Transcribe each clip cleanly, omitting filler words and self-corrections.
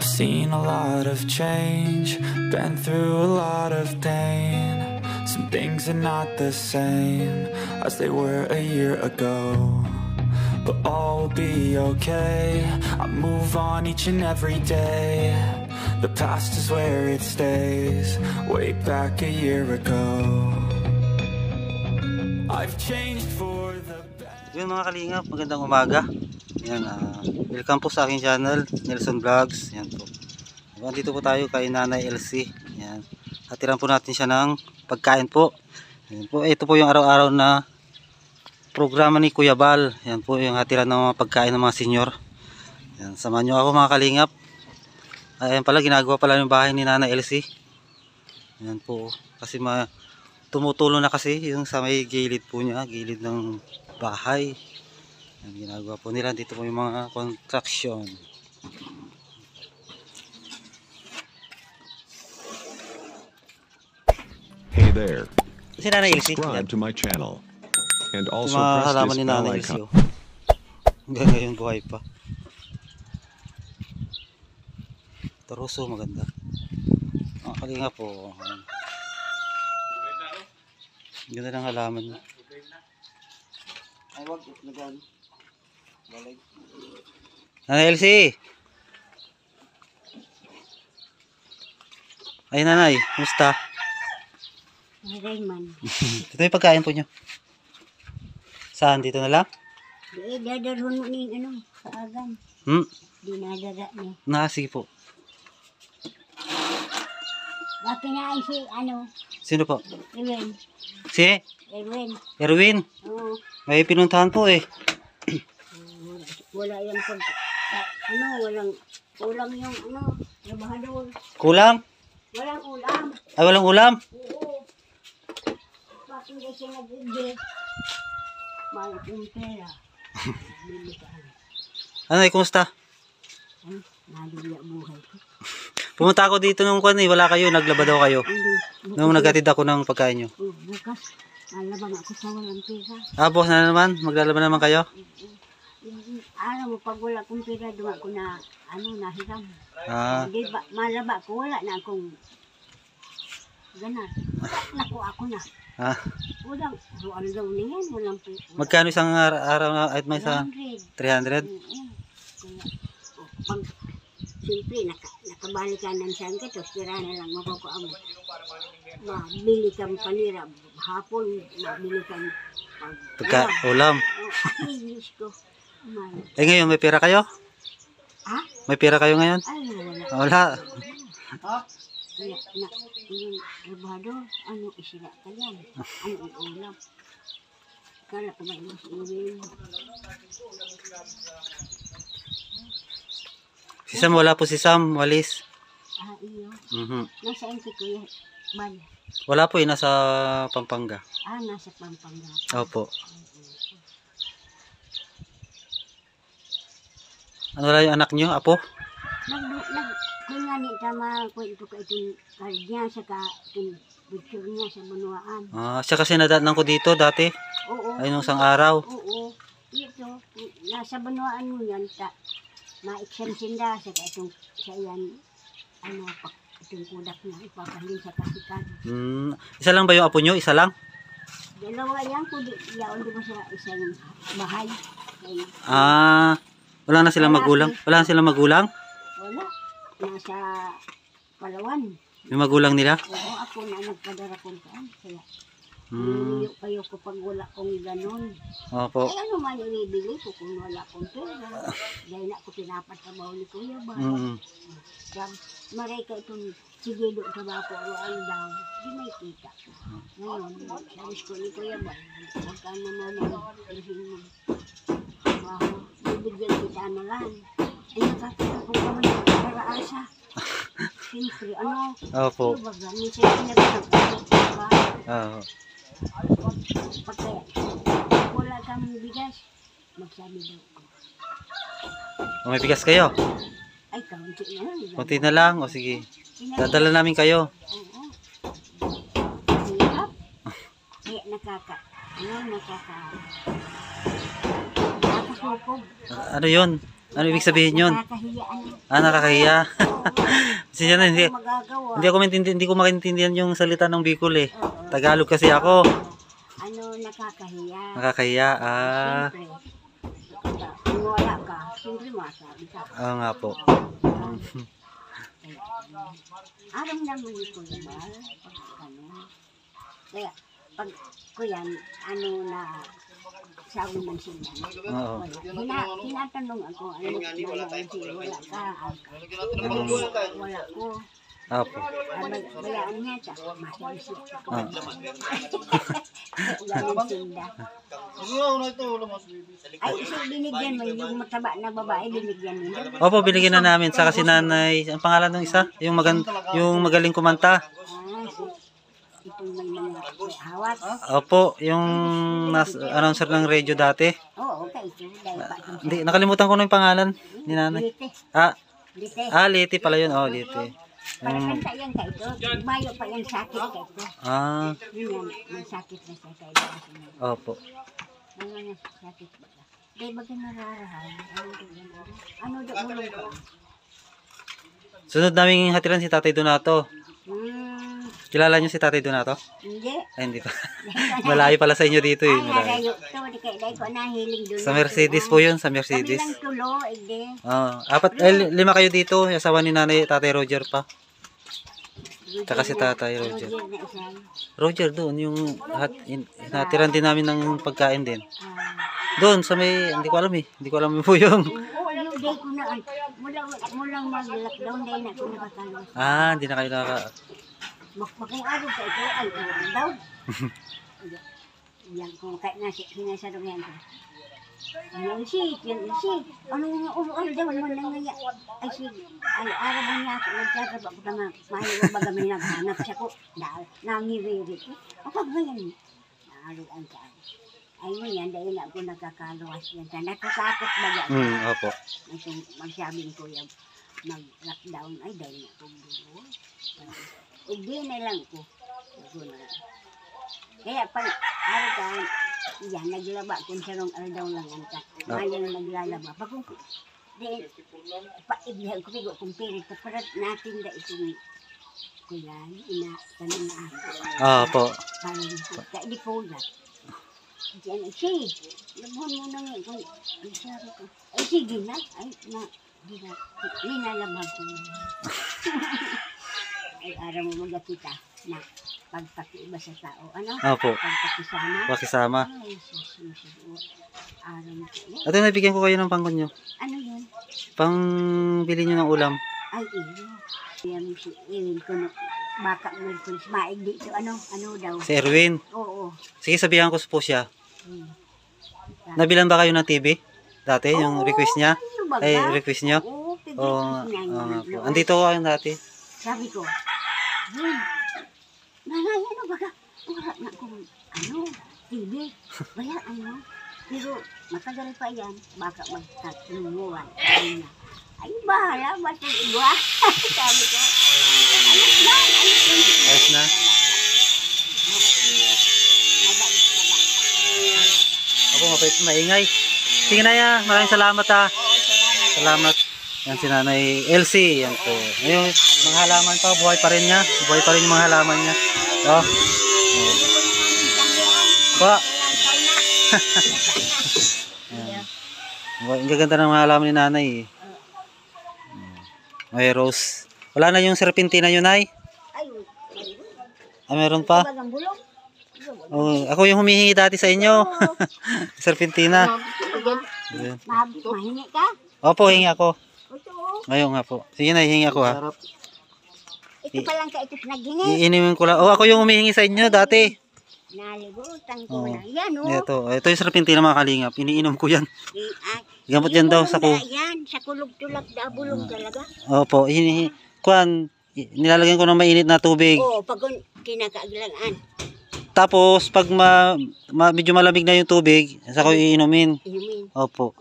I've seen a lot of change, been through a lot of pain. Some things are not the same as they were a year ago, but all will be okay. I move on each and every day. The past is where it stays, way back a year ago. I've changed for the best. Yun mga kalingap, magandang umaga. Yan, welcome po sa aking channel, Nelson Vlogs. Yan po. Dito po tayo kay Nanay LC. Yan. Hatiran po natin siya ng pagkain po. Yan po. Ito po yung araw-araw na programa ni Kuya Bal. Yan po yung hatiran ng mga pagkain ng mga senior. Yan. Samahan nyo ako mga kalingap. Ayan pala, ginagawa pala yung bahay ni Nanay LC. Yan po. Kasi tumutulo na kasi yung sa may gilid po niya, gilid ng bahay. Ang ginagawa po nila, dito po yung mga contraction. Hey there. Si Nanay LC. Subscribe to my channel. And also press this bell icon. Hanggang ngayon buhay pa. Taruso, maganda. Mga kalinga po. Ganda ng halaman niya. Ay, wag. Nagano. Nanay LC. Ay nanay, musta? Ay man. Ito yung pagkain po nyo. Saan? Dito na lang? Dadarhon mo ni ano, sa agam. Dinadara niya. Sige po. Bakit na ay si ano? Sino po? Erwin. Si? Erwin. Erwin? Oo. May pinuntahan po eh. Wala yung ano, walang ulam yung ano, nabahadol. Kulang? Walang ulam. Ay, walang ulam? Oo. Bakit na siya nag-ibig? Malit yung pera. Ano, kumusta? Nalili ang buhay ko. Pumunta ako dito nung kwan eh, wala kayo, naglaba daw kayo. Nung naghatid ako ng pagkain nyo. Bukas, nalaban ako sa walang pera. Bukas na naman? Maglalaban naman kayo? Alam mo, pag wala akong pera, doon ako na, nahiram. Hindi ba, malaba ko, wala na akong, ganas. Naku, ako na. Walang, doon daw na yan, walang pera. Magkano isang araw na, at may sa 300? Pag, siyempre, nakabalikan saan ka, tapos tira na lang, makukuha mo. Mabili kang panira, hapon, mabili kang pagka-ulam. Eh ngayon, may pera kayo? May pera kayo ngayon? Wala. Rabado, ano isila ka yan? Ano ang ulam? Kala ko may mas ulam. Si Sam, wala po si Sam, walis. Iyo. Nasaan si Kuya Bal? Wala po eh, nasa Pampanga. Nasa Pampanga. Opo. Ano lang yung anak nyo, apo? Nag-kunganit ka makakwento ka itong card niya, saka itong picture niya sa Bunuaan. Siya kasi nadatnang ko dito dati? Oo. Ay, nung isang araw? Oo. Ito, nasa Bunuaan mo yan, ma-exam sinda, saka itong sa iyan, itong kudak niya, ipapahalin sa pasikan. Isa lang ba yung apo nyo? Isa lang? Dalawa yan, kundi yaon di ba sa isang bahay. Wala na silang magulang? Wala na silang magulang? Wala. Nasa Palawan. Yung magulang nila? Oo, ako na nagpadara kung saan. Kaya, kayo ko pag wala kong ganon. Opo. Kaya naman inibili ko kung wala kong pera. Dahil na ako pinapatrabaho ni Kuya ba? Maray ka itong sigilo sa bako o ang daw. Di may kita. Ngayon, sabis ko ni Kuya ba? Huwag ka naman ang bibigyan kita na lang. Ay, nakakita ko naman ang paraasa. Siyempre, Opo. Magamit siya pinagkakita. Pagka wala kang bigas, magsabi daw ko. May bigas kayo? Ay, kaunti na lang. Kaunti na lang? O sige. Dadala namin kayo. Oo. Hirap. Kaya nakaka. Ano yun? Ano ibig sabihin yun? Nakakahiya. Kasi yan, hindi ko makaintindihan yung salita ng Bicol eh. Tagalog kasi ako. Ano, nakakahiya. Nakakahiya, Siyempre, kung wala ka, siyempre masabi ka. Oo nga po. Aram naman ni Kuya Bal. Kaya, pag kuya, ano na... Sabi ng sila. Oo. Tinatanong ako, ano wala ka, wala ko. Apo. Bayaan niya, tsaka masalisip ko. Ay, so binigyan mo yung mataba na babae, binigyan mo. Opo, binigyan na namin. Saka si nanay, ang pangalan ng isa? Yung magaling kumanta. Hawat. Opo, yung announcer ng radio dati. Oo, okay. Hindi, nakalimutan ko na yung pangalan ni nanay. Liti pala yun. Oo, Liti. Para kanta yan ka ito. Mayo pa yung sakit ka ito. May sakit na siya kayo. Opo. May sakit ba? Di ba ginararahan? Ano doon mo ko? Sunod naming hatiran si Tatay Donato. Kilala niyo si Tatay Donato? Hindi. Ay, hindi pa. Malayo pala sa inyo dito eh. Malayo. Sa Mercedes po yun, sa Mercedes. Kami lang tulo, hindi. Lima kayo dito. Asawa ni nanay, Tatay Roger pa. Tsaka si Tatay Roger. Roger doon, yung natiran din namin ng pagkain din. Doon, sa may, hindi ko alam eh. Hindi ko alam po yung... Hindi ko na, mulang mag-lockdown dahil na ako nakatalo. Hindi na kayo Magpapakong-araw sa ito, ang gawin daw. Yan, kung kahit nga sinasarong yan. Yung sit. Anong ulo-ulo daw, naman lang nga. Ay, sige. Ay, araban niya ako. Nagsatraba ko na mahirap baga may naghanap siya ko. Nangiwiri ko. Kapag ganyan, naalian ka. Ay mo yan, dahil ako nagkakalawas yan. Natatakot ba yan? Opo. Magsabing ko yan, mag-lockdown. Ay, dahil na akong dulo. Hindi na lang ko. Kaya pag araw ka, yan, naglaba. Kung sarong araw daw lang ang ka. Ngayon na naglalaba. Pag kung, paibihan ko, bigo kong pirit. Para natin na itong kulan, tanong na ako. Po. Parang, hindi po na. Diyan, sige, labuhan mo na ngayon. Ay, sige na. Ay, ninalabag ko na. Ay, araw mo magkita na pagpakiiba sa tao. Ano? Opo. Pagpakisama. Pakisama. Ay, araw mo. Ate, nabigyan ko kayo ng pangkon nyo. Ano yun? Pangbili nyo ng ulam. Ay, iyo. Erwin ko na. Baka Erwin ko. Maig dito. Ano daw? Si Erwin? Oo. Sige, sabihan ko po siya. Nabilan ba kayo ng TV? Dati, yung request niya? Ay, request niyo? Oo, pag-request niya. Andito ko kayo dati. Sabi ko, nanay, ano baga? Wala na akong, TV. Wala, Pero, matagal pa yan. Baka magtatlumuan. Ay, bahala. Matag-iwa. Sabi ko, alas na. Ako, maingay. Sige na yan. Maraming salamat Salamat. Yan si Nanay LC, yan po. Ayun, mga halaman pa, buhay pa rin niya. Buhay pa rin yung mga halaman niya. Ang gaganda ng mga halaman ni Nanay. May rose. Wala na yung serpentina yun, Nay? Meron pa? Ako yung humihingi dati sa inyo. Serpentina. Mahingi ka? Opo, hingi ako. Ngayon nga po. Sige na, hihingi ako ha. Ito pa lang ka, ito pinaghingi. Iinimin ko lang. Ako yung humihingi sa inyo dati. Nalibutan ko na. Yan Ito yung serpentina mga kalingap. Iniinom ko yan. Gamot yan daw sa ko. Yan, sa kulog-tulog na bulog talaga. Opo. Nilalagyan ko ng mainit na tubig. Oo, pag kinakaaglangan. Tapos, pag medyo malamig na yung tubig, sa ko iinumin. Opo.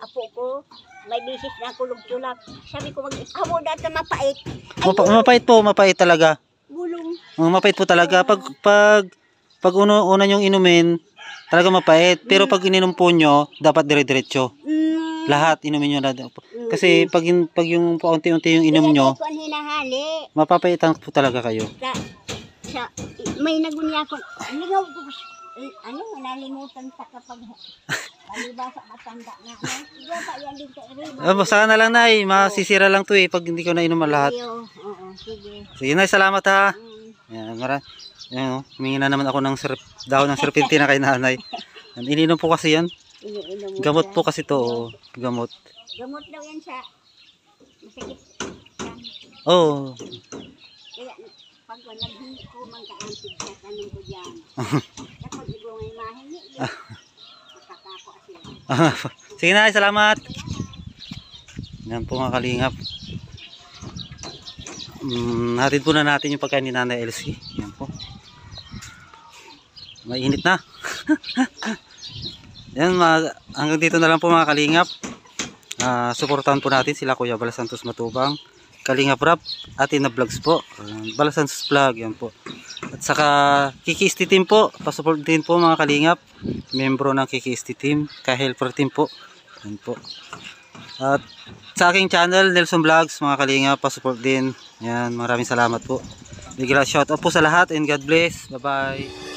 Apo ko, may bisis na kulog-tulog. Sabi ko, mag-awo data mapait. Mapait talaga. Bulong. Mapait po talaga. Pag una yung inumin, talaga mapait. Pero pag ininom po nyo, dapat dire-diretso. Lahat inumin nyo lahat. Kasi pag yung paunti-unti yung inom nyo, mapapaitan po talaga kayo. May nagunya ko. Ligaw ko. Ano, nalimutan sa kapag palibasa matanda na. Diba pa yan din sa iriba? Basta na lang, Nay. Masisira lang to eh pag hindi ko na inuman lahat. Sige. Sige, Nay. Salamat ha. Yan, mara. Yan, humingi na naman ako ng dahon ng serpentina kay Nanay. Ininom po kasi yan. Gamot po kasi to. Gamot. Gamot daw yan sa masakit. Oo. Kaya pag naghingi ko man kaantig sa tanong ko dyan. Kapag ibo may mahingi yun. Makakako kasi yan. Sige na, salamat. Yan po mga kalingap. Hatid po na natin yung pagkain ni Nanay LC. Yan po. Mainit na. Yan, hanggang dito na lang po mga kalingap. Suportahan po natin sila Kuya Val Santos Matubang, Kalingap Rap, Ate Edna Vlogs po, Val Santos Vlog, yan po. At saka Kiki ST Team po, pasupport din po mga kalingap, membro ng Kiki ST Team, ka-helper team po. Yan po. At sa aking channel Nelson Vlogs mga kalingap, pasupport din. Yan, maraming salamat po. Bigla shout out po sa lahat and God bless. Bye-bye.